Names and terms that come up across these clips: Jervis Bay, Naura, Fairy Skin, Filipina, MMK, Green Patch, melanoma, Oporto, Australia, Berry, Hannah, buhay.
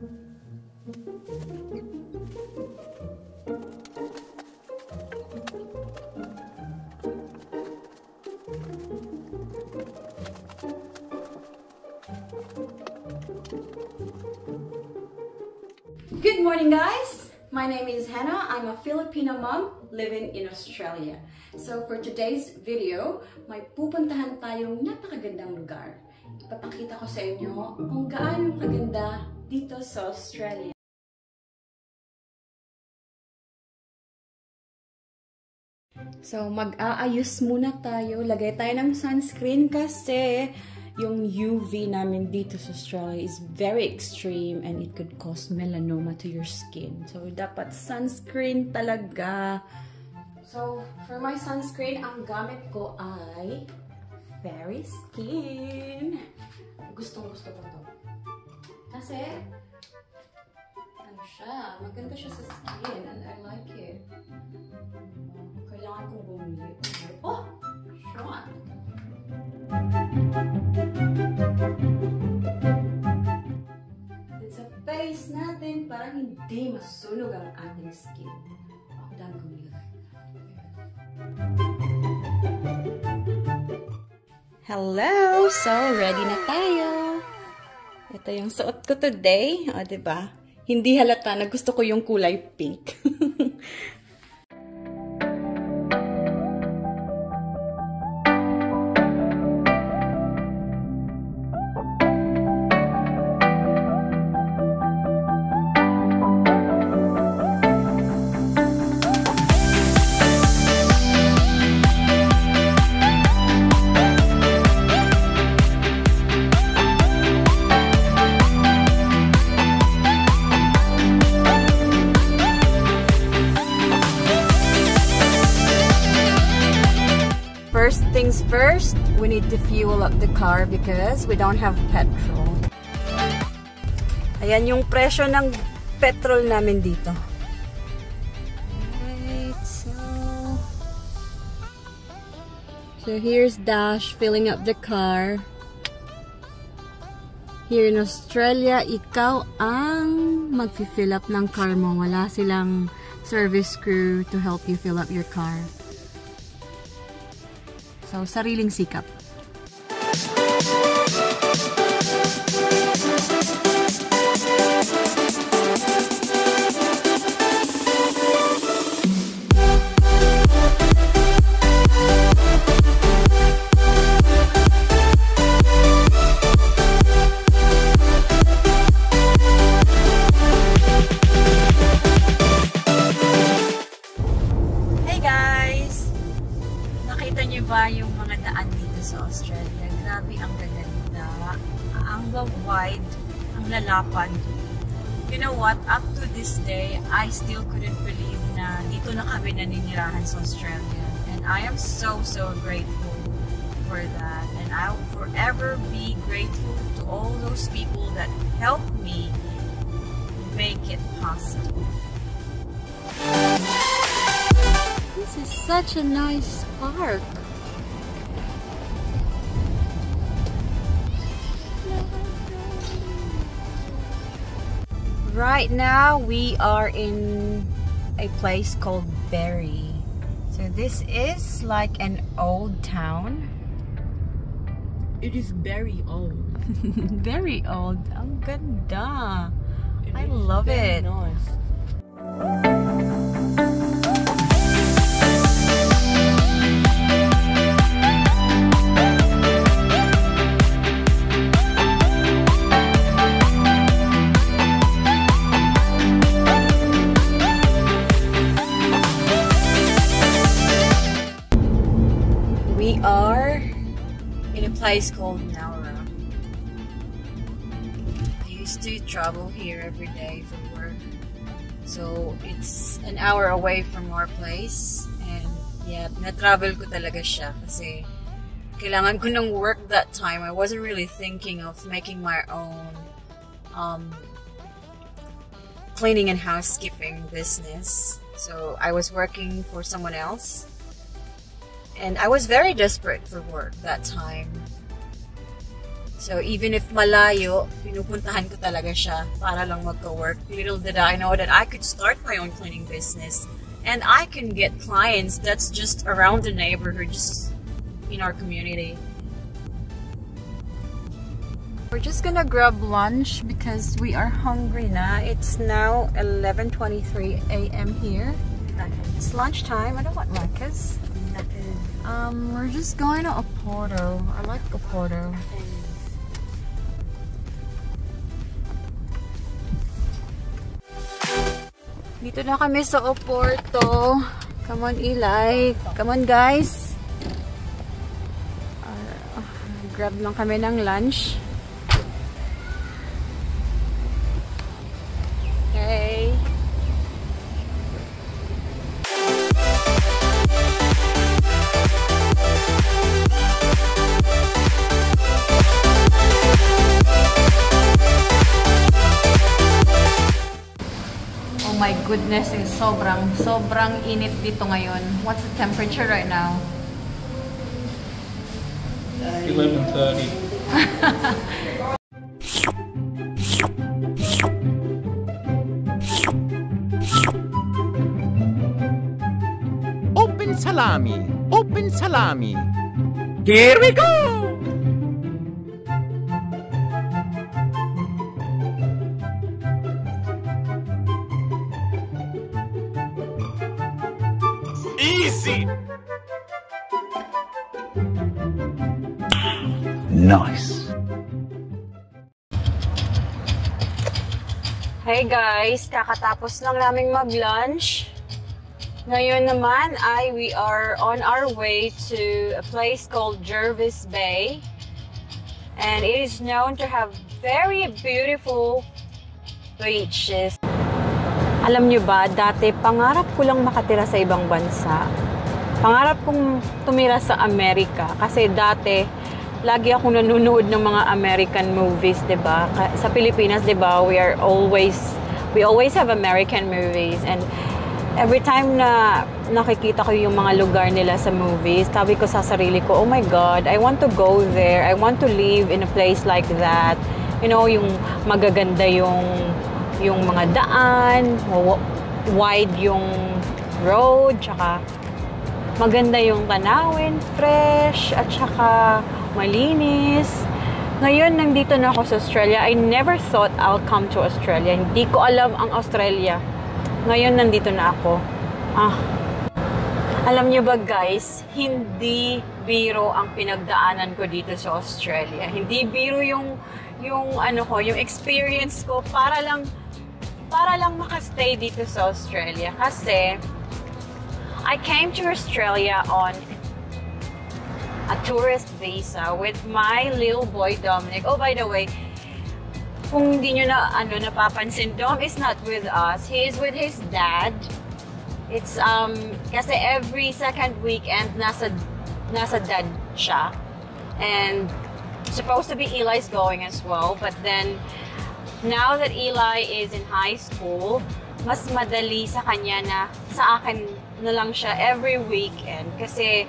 Good morning, guys. My name is Hannah. I'm a Filipina mom living in Australia. So for today's video, may pupuntahan tayong napakagandang lugar. Ipapakita ko sa inyo kung gaano kaganda dito sa Australia. So mag-aayos muna tayo. Lagay tayo ng sunscreen kasi yung UV namin dito sa Australia is very extreme and it could cause melanoma to your skin. So dapat sunscreen talaga. So for my sunscreen, ang gamit ko ay Fairy Skin. Gustong-gusto ko to. Kasi, ano siya? Maganda siya sa skin and I like it. Kailangan kong bumili. Oh! Shot! At sa face natin, parang hindi masunog ang ating skin. Ako dami kong nilagay. Hello! So, ready na tayo. Ito yung suot ko today. O, diba? Hindi halata na gusto ko yung kulay pink. First things first, we need to fuel up the car because we don't have petrol. Ayan yung presyo ng petrol namin dito. Alright, so here's Dash filling up the car. Here in Australia, ikaw ang mag-fill up ng car mo. Wala silang service crew to help you fill up your car. So, sariling sikap. Yung mga daan dito sa Australia. Grabe ang gaganda. Ang wide, ang lalapan. You know what? Up to this day, I still couldn't believe na dito na kami naninirahan sa Australia. And I am so grateful for that. And I will forever be grateful to all those people that helped me make it possible. This is such a nice park. Right now, we are in a place called Berry. So this is like an old town. It is very old. Very old. Ang ganda. I love it. Nice. Place called Naura. I used to travel here every day for work, so it's an hour away from our place, and yeah, na-travel ko talaga siya kasi kailangan ko ng work that time. I wasn't really thinking of making my own cleaning and housekeeping business, so I was working for someone else. And I was very desperate for work that time. So even if malayo, pinupuntahan ko talaga siya para lang magka-work. Little did I know that I could start my own cleaning business and I can get clients that's just around the neighborhood, just in our community. We're just gonna grab lunch because we are hungry now. It's now 11:23 a.m. here. It's lunchtime. I don't want latkes. We're just going to Oporto. I like Oporto. Dito na kami sa Oporto. Come on, Eli. Come on, guys. Grab lang kami ng lunch. Okay. Oh my goodness, it's sobrang init dito ngayon. What's the temperature right now? 11:30. Salami, open salami. Here we go. Easy. Nice. Hey guys, kakatapos lang naming mag-lunch. Ngayon naman ay we are on our way to a place called Jervis Bay, and it is known to have very beautiful beaches. Alam nyo ba, dati pangarap ko lang makatira sa ibang bansa. Pangarap kong tumira sa Amerika kasi dati lagi akong nanonood ng mga American movies, 'di ba? Sa Pilipinas, 'di ba, we always have American movies, and every time na nakikita ko yung mga lugar nila sa movies, sabi ko sa sarili ko, oh my God, I want to go there. I want to live in a place like that. You know, yung magaganda yung mga daan, wide yung road, tsaka maganda yung tanawin, fresh, at tsaka malinis. Ngayon, nandito na ako sa Australia. I never thought I'll come to Australia. Hindi ko alam ang Australia. Ngayon, nandito na ako. Alam nyo ba guys, hindi biro ang pinagdaanan ko dito sa Australia. Hindi biro yung experience ko para lang makastay dito sa Australia. Kasi, I came to Australia on a tourist visa with my little boy, Dominic. Oh, by the way, kung hindi nyo na napapansin, Dom is not with us. He is with his dad. It's kasi every second weekend nasa dad siya. And supposed to be Eli's going as well, but then now that Eli is in high school, mas madali sa kanya na sa akin na lang siya every weekend kasi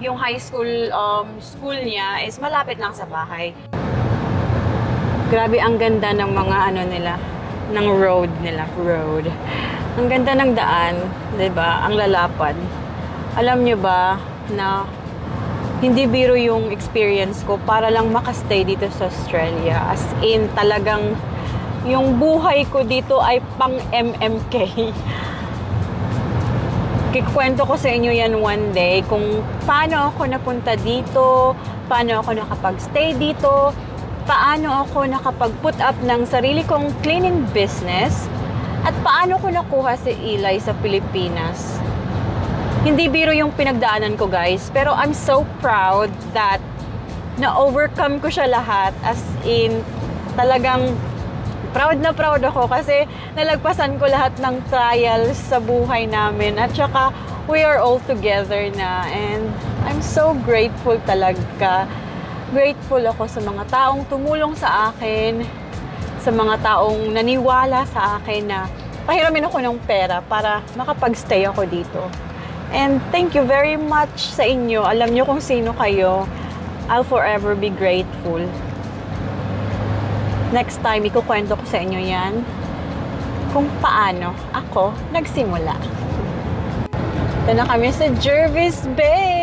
yung high school school niya is malapit lang sa bahay. Grabe ang ganda ng mga nila, ng road nila, Ang ganda ng daan, 'di ba? Ang lalapad. Alam niyo ba na hindi biro yung experience ko para lang makastay dito sa Australia. As in, talagang yung buhay ko dito ay pang MMK. Kikwento ko sa inyo yan one day kung paano ako napunta dito, paano ako nakapag-stay dito, paano ako nakapag-put up ng sarili kong cleaning business, at paano ko nakuha si Eli sa Pilipinas. Hindi biro yung pinagdaanan ko guys, pero I'm so proud that na-overcome ko siya lahat, as in talagang proud na proud ako kasi nalagpasan ko lahat ng trials sa buhay namin, at saka we are all together na, and I'm so grateful talaga. Grateful ako sa mga taong tumulong sa akin, sa mga taong naniwala sa akin na pahiramin ako ng pera para makapag-stay ako dito. And thank you very much sa inyo. Alam niyo kung sino kayo. I'll forever be grateful. Next time, ikukwento ko sa inyo yan kung paano ako nagsimula. Ito na kami sa Jervis Bay!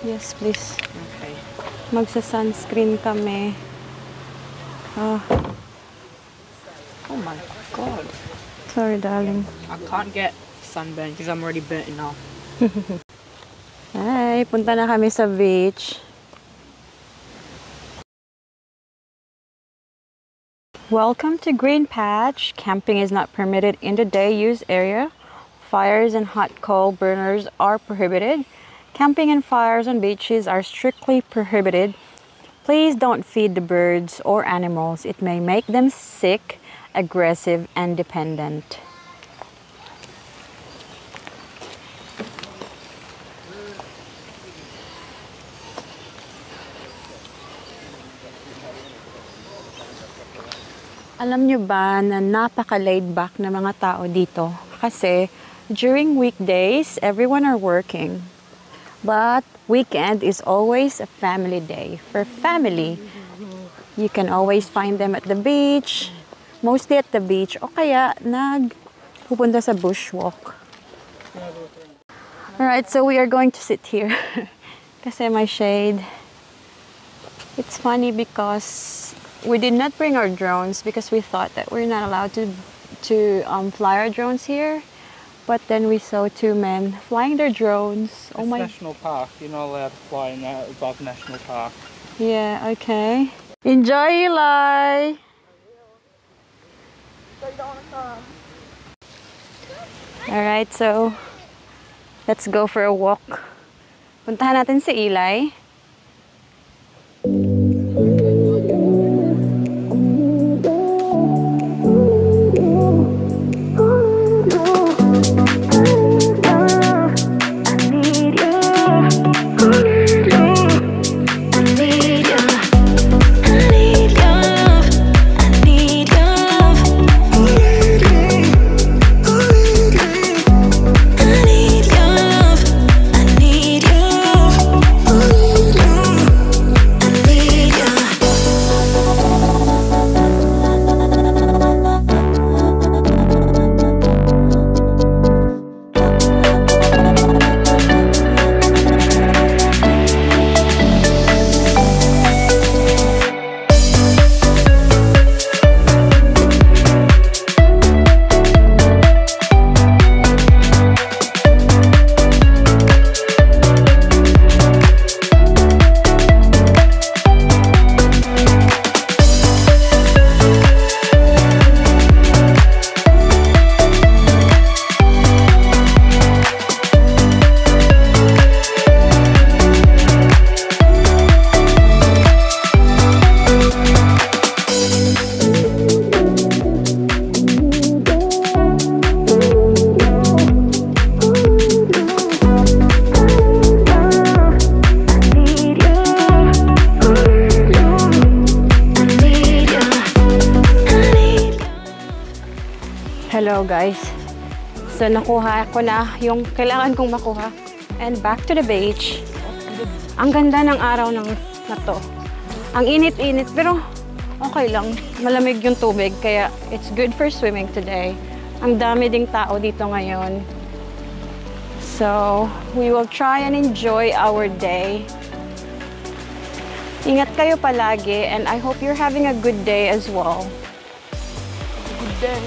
Yes, please. Okay. Magsa-sunscreen kami. Oh. Oh my god. Sorry, darling. I can't get sunburned because I'm already burnt now. Ay, punta na kami sa beach. Welcome to Green Patch. Camping is not permitted in the day use area. Fires and hot coal burners are prohibited. Camping and fires on beaches are strictly prohibited. Please don't feed the birds or animals. It may make them sick, aggressive, and dependent. Alam nyo ba na napaka-laid back na mga tao dito? Kasi during weekdays, everyone are working. But weekend is always a family day. For family, you can always find them at the beach, mostly at the beach, o kaya nagpupunta sa bushwalk. Alright, so we are going to sit here kasi my shade. It's funny because we did not bring our drones because we thought that we're not allowed to fly our drones here. But then we saw two men flying their drones. Oh my! National park. You're not allowed to fly in that above national park. Yeah. Okay. Enjoy, Eli. I will. All right. So let's go for a walk. Puntahan natin si Eli. Hello guys, so nakuha ko na yung kailangan kong makuha and back to the beach. Ang ganda ng araw na to. Ang init-init pero okay lang, malamig yung tubig kaya it's good for swimming today. Ang dami ding tao dito ngayon. So we will try and enjoy our day. Ingat kayo palagi and I hope you're having a good day as well. Good day.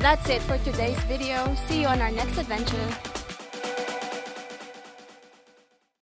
That's it for today's video. See you on our next adventure.